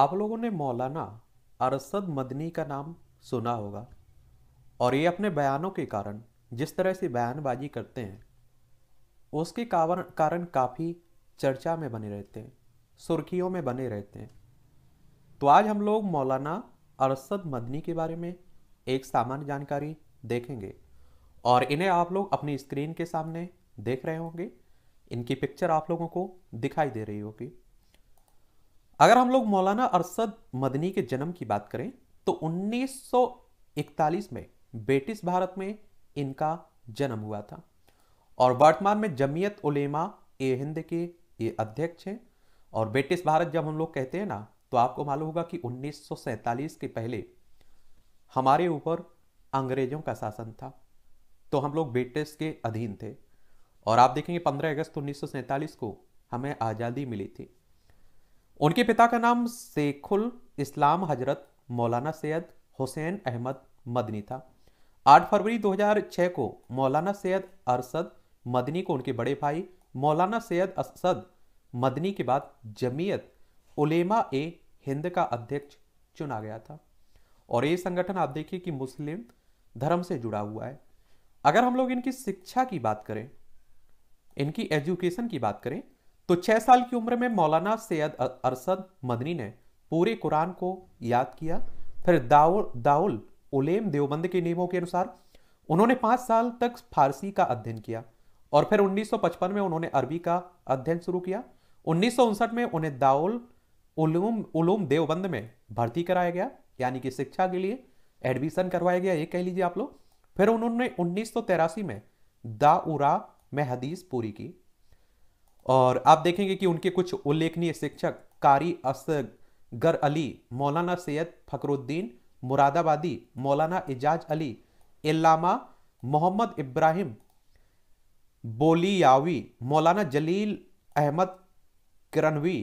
आप लोगों ने मौलाना अरशद मदनी का नाम सुना होगा और ये अपने बयानों के कारण जिस तरह से बयानबाजी करते हैं उसके कारण काफ़ी चर्चा में बने रहते हैं, सुर्खियों में बने रहते हैं। तो आज हम लोग मौलाना अरशद मदनी के बारे में एक सामान्य जानकारी देखेंगे और इन्हें आप लोग अपनी स्क्रीन के सामने देख रहे होंगे, इनकी पिक्चर आप लोगों को दिखाई दे रही होगी। अगर हम लोग मौलाना अरशद मदनी के जन्म की बात करें तो 1941 में ब्रिटिश भारत में इनका जन्म हुआ था और वर्तमान में जमीयत उलेमा ए हिंद के ये अध्यक्ष हैं। और ब्रिटिश भारत जब हम लोग कहते हैं ना तो आपको मालूम होगा कि 1947 के पहले हमारे ऊपर अंग्रेजों का शासन था तो हम लोग ब्रिटिश के अधीन थे और आप देखेंगे 15 अगस्त 1947 को हमें आज़ादी मिली थी। उनके पिता का नाम शेखुल इस्लाम हजरत मौलाना सैयद हुसैन अहमद मदनी था। 8 फरवरी 2006 को मौलाना सैयद अरशद मदनी को उनके बड़े भाई मौलाना सैयद अरशद मदनी के बाद जमीयत उलेमा ए हिंद का अध्यक्ष चुना गया था और ये संगठन आप देखिए कि मुस्लिम धर्म से जुड़ा हुआ है। अगर हम लोग इनकी शिक्षा की बात करें, इनकी एजुकेशन की बात करें तो 6 साल की उम्र में मौलाना सैयद अरशद मदनी ने पूरे कुरान को याद किया। फिर दारुल उलूम देवबंद के नियमों के अनुसार उन्होंने 5 साल तक फारसी का अध्ययन किया और फिर 1955 में उन्होंने अरबी का अध्ययन शुरू किया। 1959 में उन्हें दारुल उलूम देवबंद में भर्ती कराया गया, यानी कि शिक्षा के लिए एडमिशन करवाया गया, ये कह लीजिए आप लोग। फिर उन्होंने 1983 में दाउरा में हदीस पूरी की और आप देखेंगे कि उनके कुछ उल्लेखनीय शिक्षक कारी असगर अली, मौलाना सैयद फखरुद्दीन मुरादाबादी, मौलाना इजाज़ अली, इल्लामा मोहम्मद इब्राहिम बोलीयावी, मौलाना जलील अहमद किरणवी,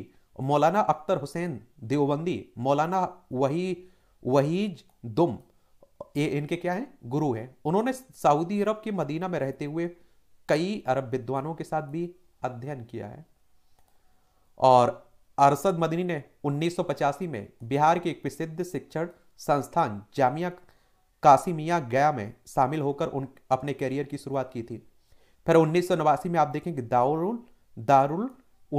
मौलाना अख्तर हुसैन देवबंदी, मौलाना वहीज दुम, ये इनके क्या हैं, गुरु हैं। उन्होंने सऊदी अरब के मदीना में रहते हुए कई अरब विद्वानों के साथ भी अध्ययन किया है। और अरशद मदनी ने 1985 में बिहार के एक प्रसिद्ध शिक्षण संस्थान जामिया कासिमिया गया में शामिल होकर अपने कैरियर की शुरुआत की थी। फिर 1989 में आप देखेंगे दारुल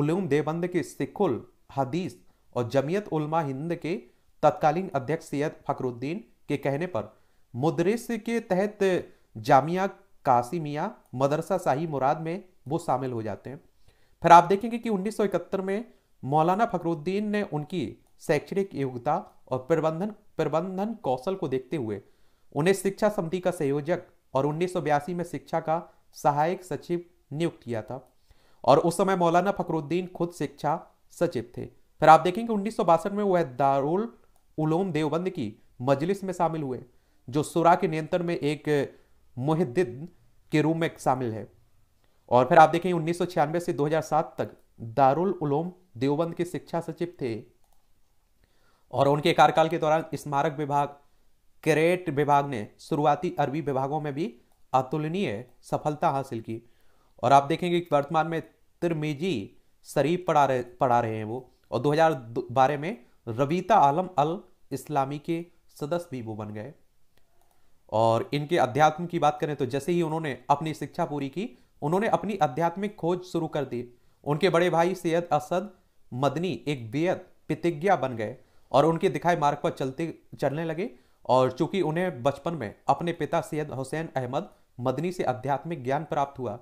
उलूम देवबंद के शेखुल हदीस और जमीयत उलेमा हिंद के तत्कालीन अध्यक्ष सैयद फखरुद्दीन के कहने पर मुदरिस के तहत जामिया कासिमिया मदरसा शाही मुराद में वो शामिल हो जाते हैं। फिर आप देखेंगे कि 1971 में मौलाना फखरुद्दीन ने उनकी शैक्षणिक योग्यता और प्रबंधन कौशल को देखते हुए उन्हें शिक्षा समिति का संयोजक और 1982 में शिक्षा का सहायक सचिव नियुक्त किया था और उस समय मौलाना फखरुद्दीन खुद शिक्षा सचिव थे। फिर आप देखेंगे 1962 में वह दारुल उलूम देवबंद की मजलिस में शामिल हुए जो शुरा के नियंत्रण में एक मुहद्दिद के रूप में शामिल है। और फिर आप देखेंगे 1996 से 2007 तक दारुल उलूम देवबंद के शिक्षा सचिव थे और उनके कार्यकाल के दौरान स्मारक विभाग, करेट विभाग ने शुरुआती अरबी विभागों में भी अतुलनीय सफलता हासिल की। और आप देखेंगे कि वर्तमान में तिरमेजी शरीफ पढ़ा रहे हैं वो और 2012 में रविता आलम अल इस्लामी के सदस्य भी वो बन गए। और इनके अध्यात्म की बात करें तो जैसे ही उन्होंने अपनी शिक्षा पूरी की उन्होंने अपनी आध्यात्मिक खोज शुरू कर दी। उनके बड़े भाई सैयद अरशद मदनी एक बेहद प्रतिज्ञा बन गए और उनके दिखाए मार्ग पर चलने लगे। और चूंकि उन्हें बचपन में अपने पिता सैयद हुसैन अहमद मदनी से आध्यात्मिक ज्ञान प्राप्त हुआ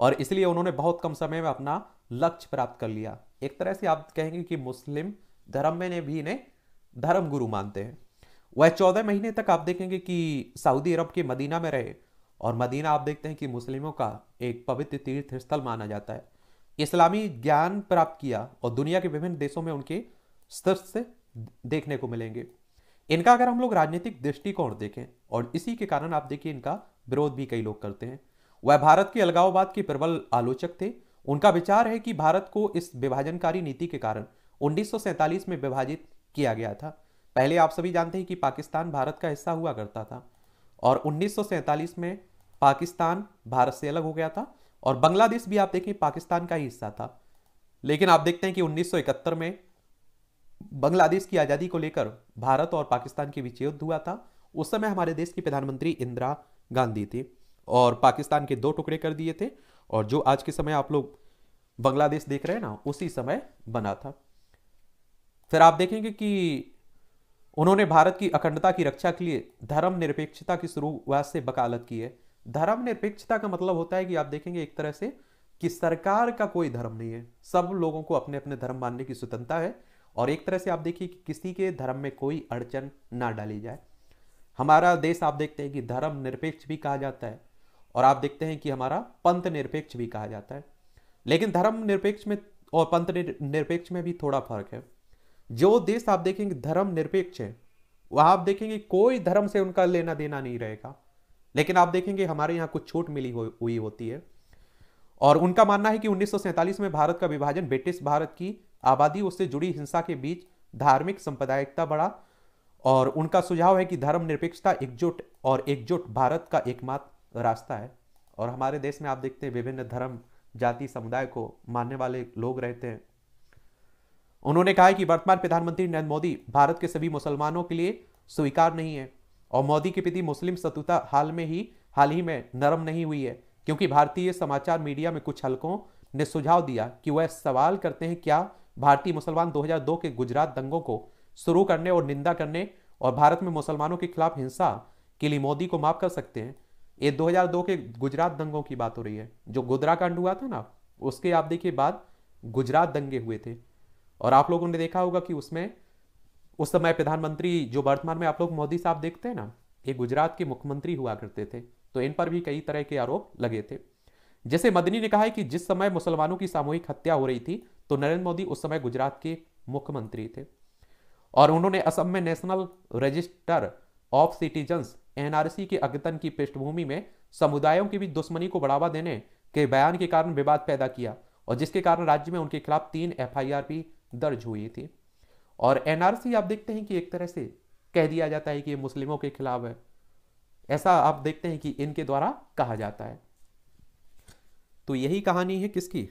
और इसलिए उन्होंने बहुत कम समय में अपना लक्ष्य प्राप्त कर लिया। एक तरह से आप कहेंगे कि मुस्लिम धर्म में भी इन्हें धर्म गुरु मानते हैं। वह 14 महीने तक आप देखेंगे कि सऊदी अरब के मदीना में रहे और मदीना आप देखते हैं कि मुस्लिमों का एक पवित्र तीर्थ स्थल माना जाता है। इस्लामी ज्ञान प्राप्त किया और दुनिया के विभिन्न देशों में उनके दृश्य देखने को मिलेंगे। इनका अगर हम लोग राजनीतिक दृष्टिकोण देखें और इसी के कारण आप देखिए इनका विरोध भी कई लोग करते हैं। वह भारत के अलगाववाद के प्रबल आलोचक थे। उनका विचार है कि भारत को इस विभाजनकारी नीति के कारण 1947 में विभाजित किया गया था। पहले आप सभी जानते हैं कि पाकिस्तान भारत का हिस्सा हुआ करता था और 1947 में पाकिस्तान भारत से अलग हो गया था और बांग्लादेश भी आप देखें पाकिस्तान का ही हिस्सा था। लेकिन आप देखते हैं कि 1971 में बांग्लादेश की आज़ादी को लेकर भारत और पाकिस्तान के बीच युद्ध हुआ था। उस समय हमारे देश की प्रधानमंत्री इंदिरा गांधी थी और पाकिस्तान के दो टुकड़े कर दिए थे, और जो आज के समय आप लोग बांग्लादेश देख रहे हैं ना, उसी समय बना था। फिर आप देखेंगे कि उन्होंने भारत की अखंडता की रक्षा के लिए धर्मनिरपेक्षता की शुरुआत से वकालत की है। धर्मनिरपेक्षता का मतलब होता है कि आप देखेंगे एक तरह से कि सरकार का कोई धर्म नहीं है, सब लोगों को अपने अपने धर्म मानने की स्वतंत्रता है, और एक तरह से आप देखिए कि किसी के धर्म में कोई अड़चन ना डाली जाए। हमारा देश आप देखते हैं कि धर्म निरपेक्ष भी कहा जाता है, और आप देखते हैं कि हमारा पंथ निरपेक्ष भी कहा जाता है। लेकिन धर्म निरपेक्ष में और पंथ निरपेक्ष में भी थोड़ा फर्क है। जो देश आप देखेंगे धर्म निरपेक्ष है, वहाँ आप देखेंगे कोई धर्म से उनका लेना देना नहीं रहेगा, लेकिन आप देखेंगे हमारे यहाँ कुछ छूट मिली हुई होती है। और उनका मानना है कि 1947 में भारत का विभाजन ब्रिटिश भारत की आबादी उससे जुड़ी हिंसा के बीच धार्मिक सांप्रदायिकता बढ़ा, और उनका सुझाव है कि धर्मनिरपेक्षता एकजुट भारत का एकमात्र रास्ता है। और हमारे देश में आप देखते हैं विभिन्न धर्म जाति समुदाय को मानने वाले लोग रहते हैं। उन्होंने कहा कि वर्तमान प्रधानमंत्री नरेंद्र मोदी भारत के सभी मुसलमानों के लिए स्वीकार नहीं है, और मोदी के प्रति मुस्लिम शत्रुता हाल ही में नरम नहीं हुई है, क्योंकि भारतीय समाचार मीडिया में कुछ हलकों ने सुझाव दिया कि वह सवाल करते हैं क्या भारतीय मुसलमान 2002 के गुजरात दंगों को शुरू करने और निंदा करने और भारत में मुसलमानों के खिलाफ हिंसा के लिए मोदी को माफ कर सकते हैं। ये 2002 के गुजरात दंगों की बात हो रही है। जो गोदरा कांड हुआ था ना, उसके आप देखिए बाद गुजरात दंगे हुए थे, और आप लोगों ने देखा होगा कि उसमें उस समय प्रधानमंत्री जो वर्तमान में आप लोग मोदी साहब देखते हैं ना, ये गुजरात के मुख्यमंत्री हुआ करते थे, तो इन पर भी कई तरह के आरोप लगे थे। जैसे मदनी ने कहा है कि जिस समय मुसलमानों की सामूहिक हत्या हो रही थी तो नरेंद्र मोदी उस समय गुजरात के मुख्यमंत्री थे। और उन्होंने असम में national register of citizen NRC के अद्यतन की पृष्ठभूमि में समुदायों के बीच दुश्मनी को बढ़ावा देने के बयान के कारण विवाद पैदा किया, और जिसके कारण राज्य में उनके खिलाफ 3 एफआईआर भी दर्ज हुई थी। और एनआरसी आप देखते हैं कि एक तरह से कह दिया जाता है कि ये मुस्लिमों के खिलाफ है, ऐसा आप देखते हैं कि इनके द्वारा कहा जाता है। तो यही कहानी है किसकी,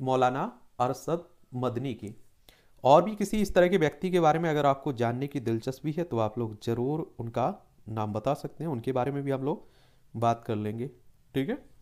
मौलाना अरशद मदनी की। और भी किसी इस तरह के व्यक्ति के बारे में अगर आपको जानने की दिलचस्पी है तो आप लोग जरूर उनका नाम बता सकते हैं, उनके बारे में भी हम लोग बात कर लेंगे। ठीक है।